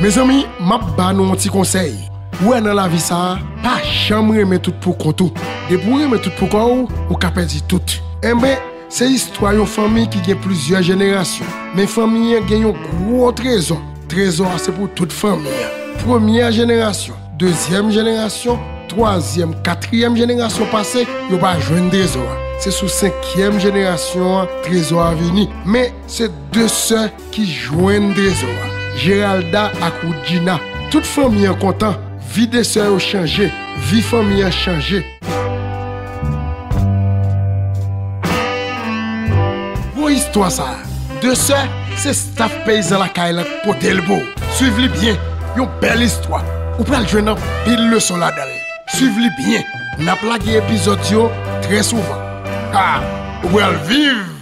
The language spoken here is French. Mes amis, m'a ba nous un petit conseil. Ouais dans la vie ça, pas jamais remettre tout pour compte. Et pour remettre tout pour compte, ou qu'a perdu tout. Eh ben, c'est histoire de famille qui gagne plusieurs générations. Mais famille gagne un gros trésor. Trésor c'est pour toute famille. Première génération, deuxième génération, troisième, quatrième génération passée, il n'y a pas joué de trésor. C'est sous cinquième génération, trésor à venir. Mais c'est deux sœurs qui joignent trésor. Géralda Akudjina. Toute famille est contente. Vie des sœurs a changé. Vie famille a changé. Bon histoire ça. Deux sœurs, c'est staff paysan la caille pour Delbo. Suivez-les bien. Une belle histoire. Vous pouvez le jouer dans pile leçon là-dedans. Suivez-les bien. N'a plagué épisode très souvent. Ah, vous pouvez le vivre.